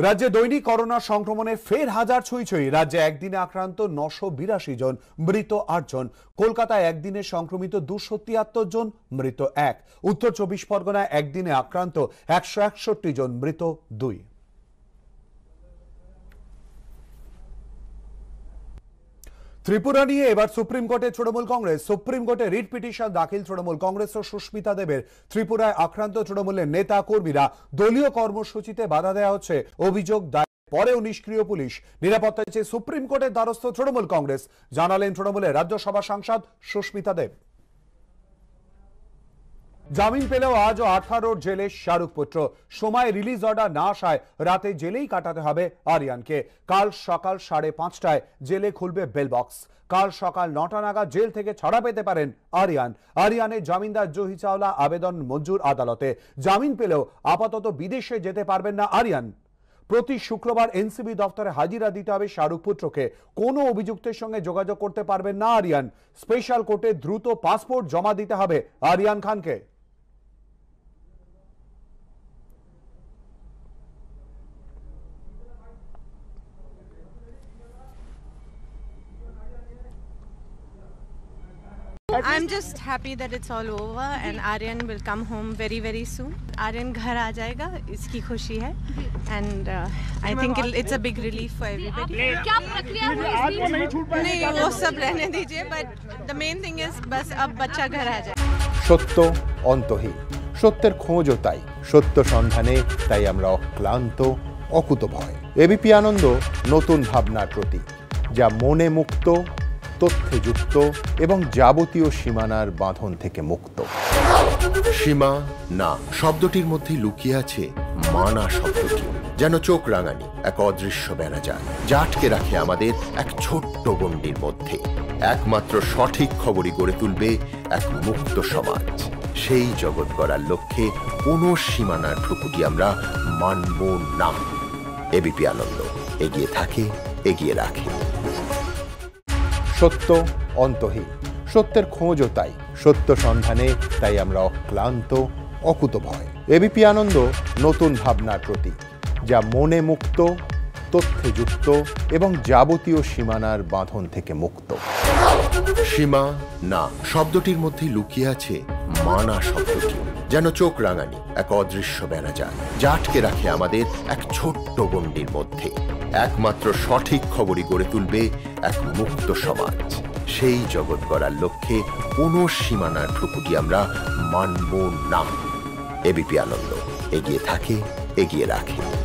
राज्य दैनिक करोना संक्रमणे फिर हजार छुई छुई राज्य एक दिन आक्रांत 982 जन मृत 8 जन कोलकाता एक दिन संक्रमित 273 जन मृत 1 उत्तर 24 परगना एक दिन आक्रांत 161 जन मृत 2 त्रिपुरा निये एबार सुप्रीम कोर्टे तृणमूल कांग्रेस सुप्रीम कोर्टे रिट पिटिशन दाखिल तृणमूल कांग्रेस और सुस्मिता देवेर त्रिपुराय आक्रांत तृणमूल नेता कर्मीरा दलीय कर्मसूचिते बाधा देया होच्छे अभियोग दायर परेও निष्क्रिय पुलिस निरापत्ताय চেয়ে सुप्रीम कोर्टे द्वारस्थ तृणमूल कांग्रेस জানালেন তৃণমূলের राज्यसभा सांसद सुस्मिता देव জামিন পেলেও আজও 18 জেলে শাহরুখ পুত্র সময় রিলিজ অর্ডার না আসায় রাতে জেলেই কাটাতে হবে আরিয়ানকে কাল সকাল 5:30টায় জেলে খুলবে বেল বক্স কাল সকাল 9টা নাগাদ জেল থেকে ছাড়া পেতে পারেন আরিয়ান আরিয়ানের জামিনদার জোহি চাওলা আবেদন মঞ্জুর আদালতে জামিন পেলেও আপাতত বিদেশে যেতে পারবেন না আরিয়ান প্রতি শুক্রবার এনসিবি দপ্তরে হাজিরা দিতে হবে শাহরুখ পুত্রকে কোনো অভিযুক্তের সঙ্গে যোগাযোগ করতে পারবেন না আরিয়ান স্পেশাল কোর্টে দ্রুত পাসপোর্ট জমা দিতে হবে আরিয়ান খানকে I'm just happy that it's all over and Aryan will come home very very soon. Aryan घर आ जाएगा, इसकी खुशी है and I think it's a big relief for everybody. क्या प्रक्रिया हुई? नहीं वो सब रहने दीजिए but the main thing is बस अब बच्चा घर आ जाए। सत्य अंतहीन, सत्यर खोज ताई, सत्य सन्धाने ताई आमरा अक्लांत अकुतोभय। एबीपी आनंद नतून भावनार प्रतीक जा मने मुक्त तथ्य जुक्त एवं जाबतीय सीमानार बांधन थेके मुक्त सीमा ना शब्दटिर मध्य लुकिये आछे माना शब्दटी जेन चोख रांगानी एक अदृश्य बेड़ाजाल जा आटके राखे आमादेर एक छोट्ट गण्डिर मध्य एकमात्र सठिक खबरई गड़े तुलबे एक मुक्त समाज सेई जगत गड़ार लक्ष्ये कोनो सीमानार ठुकुटी आमरा मानबो ना एबीपी आनंद एगिये थाके एगिये राखे सत्य अंतहीन सत्यर खोज ताई सत्य सन्धाने ताई आमरा अक्लांत अकुतोभय एबीपी आनंद नतून भावनार प्रतीक जा मने मुक्त तथ्य जुक्त एवं जाबतीय सीमानार बांधन थेके मुक्त सीमा ना शब्दटिर मध्य लुकिये आछे माना शब्दटी जेन चोख रांगानी एक अदृश्य बेड़ाजाल जा आटके राखे आमादेर एक छोट्ट गण्डिर मध्य एकमात्र सठिक खबरई गड़े तुलबे एक मुक्त समाज सेई जगत गड़ार लक्ष्ये कोनो सीमानार ठुकुटी आमरा मानबो ना एबीपी आनंद एगिये थाके एगिये राखे